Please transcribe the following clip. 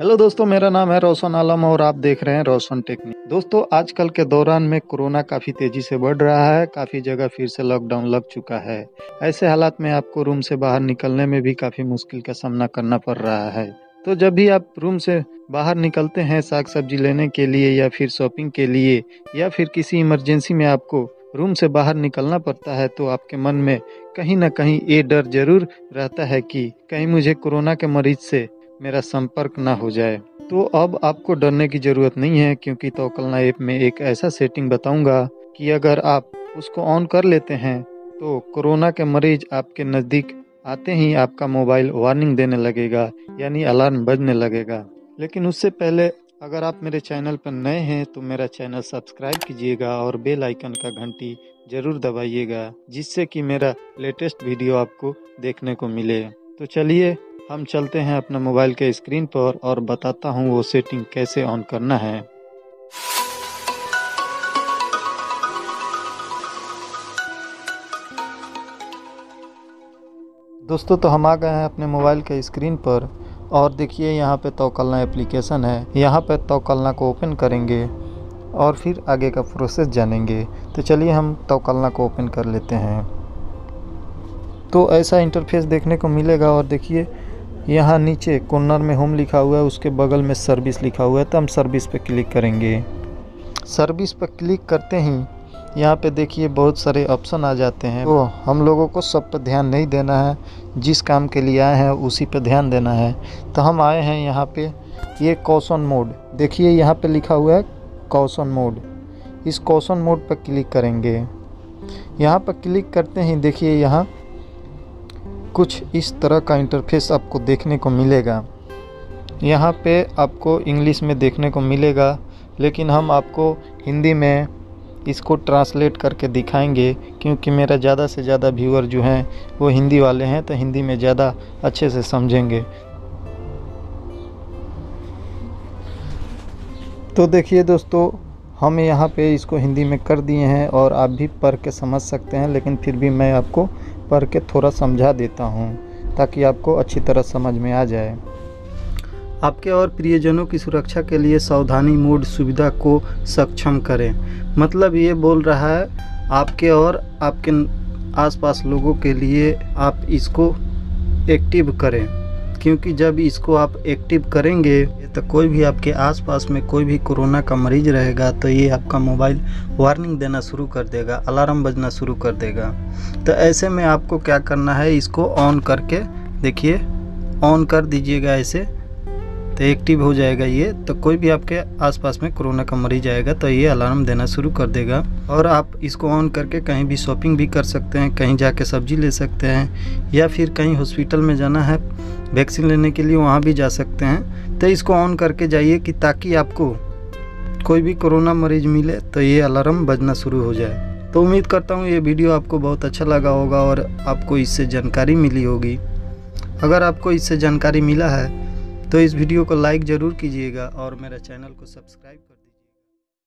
Hello दोस्तों, मेरा नाम है रौशन आलम और आप देख रहे हैं रौशन टेक्निक। दोस्तों, आजकल के दौरान में कोरोना काफ़ी तेज़ी से बढ़ रहा है, काफ़ी जगह फिर से लॉकडाउन लग चुका है। ऐसे हालात में आपको रूम से बाहर निकलने में भी काफ़ी मुश्किल का सामना करना पड़ रहा है। तो जब भी आप रूम से बाहर निकलते हैं साग सब्जी लेने के लिए या फिर शॉपिंग के लिए या फिर किसी इमरजेंसी में आपको रूम से बाहर निकलना पड़ता है, तो आपके मन में कहीं ना कहीं ये डर जरूर रहता है कि कहीं मुझे कोरोना के मरीज से मेरा संपर्क ना हो जाए। तो अब आपको डरने की ज़रूरत नहीं है, क्योंकि तोकलना ऐप में एक ऐसा सेटिंग बताऊंगा कि अगर आप उसको ऑन कर लेते हैं तो कोरोना के मरीज आपके नज़दीक आते ही आपका मोबाइल वार्निंग देने लगेगा, यानी अलार्म बजने लगेगा। लेकिन उससे पहले अगर आप मेरे चैनल पर नए हैं तो मेरा चैनल सब्सक्राइब कीजिएगा और बेल आइकन का घंटी ज़रूर दबाइएगा, जिससे कि मेरा लेटेस्ट वीडियो आपको देखने को मिले। तो चलिए हम चलते हैं अपना मोबाइल के स्क्रीन पर और बताता हूं वो सेटिंग कैसे ऑन करना है। दोस्तों, तो हम आ गए हैं अपने मोबाइल के स्क्रीन पर और देखिए यहाँ पे तवक्कलना एप्लीकेशन है। यहाँ पे तवक्कलना को ओपन करेंगे और फिर आगे का प्रोसेस जानेंगे। तो चलिए हम तवक्कलना को ओपन कर लेते हैं। तो ऐसा इंटरफेस देखने को मिलेगा और देखिए यहाँ नीचे कॉर्नर में होम लिखा हुआ है, उसके बगल में सर्विस लिखा हुआ है। तो हम सर्विस पर क्लिक करेंगे। सर्विस पर क्लिक करते ही यहाँ पे देखिए बहुत सारे ऑप्शन आ जाते हैं। तो हम लोगों को सब पर ध्यान नहीं देना है, जिस काम के लिए आए हैं उसी पर ध्यान देना है। तो हम आए हैं यहाँ पे ये कॉशन मोड, देखिए यहाँ पे लिखा हुआ है कॉशन मोड। इस कॉशन मोड पर क्लिक करेंगे। यहाँ पर क्लिक करते ही देखिए यहाँ कुछ इस तरह का इंटरफेस आपको देखने को मिलेगा। यहाँ पे आपको इंग्लिश में देखने को मिलेगा, लेकिन हम आपको हिंदी में इसको ट्रांसलेट करके दिखाएंगे, क्योंकि मेरा ज़्यादा से ज़्यादा व्यूअर जो हैं वो हिंदी वाले हैं, तो हिंदी में ज़्यादा अच्छे से समझेंगे। तो देखिए दोस्तों, हम यहाँ पे इसको हिंदी में कर दिए हैं और आप भी पढ़ के समझ सकते हैं, लेकिन फिर भी मैं आपको पढ़ के थोड़ा समझा देता हूँ ताकि आपको अच्छी तरह समझ में आ जाए। आपके और प्रियजनों की सुरक्षा के लिए सावधानी मोड सुविधा को सक्षम करें। मतलब ये बोल रहा है आपके और आपके आसपास लोगों के लिए आप इसको एक्टिव करें, क्योंकि जब इसको आप एक्टिव करेंगे तो कोई भी आपके आसपास में कोई भी कोरोना का मरीज रहेगा तो ये आपका मोबाइल वार्निंग देना शुरू कर देगा, अलार्म बजना शुरू कर देगा। तो ऐसे में आपको क्या करना है, इसको ऑन करके देखिए ऑन कर दीजिएगा, ऐसे तो एक्टिव हो जाएगा ये। तो कोई भी आपके आसपास में कोरोना का मरीज आएगा तो ये अलार्म देना शुरू कर देगा। और आप इसको ऑन करके कहीं भी शॉपिंग भी कर सकते हैं, कहीं जाके सब्जी ले सकते हैं, या फिर कहीं हॉस्पिटल में जाना है वैक्सीन लेने के लिए वहाँ भी जा सकते हैं। तो इसको ऑन करके जाइए कि ताकि आपको कोई भी कोरोना मरीज मिले तो ये अलार्म बजना शुरू हो जाए। तो उम्मीद करता हूँ ये वीडियो आपको बहुत अच्छा लगा होगा और आपको इससे जानकारी मिली होगी। अगर आपको इससे जानकारी मिला है तो इस वीडियो को लाइक ज़रूर कीजिएगा और मेरा चैनल को सब्सक्राइब करें।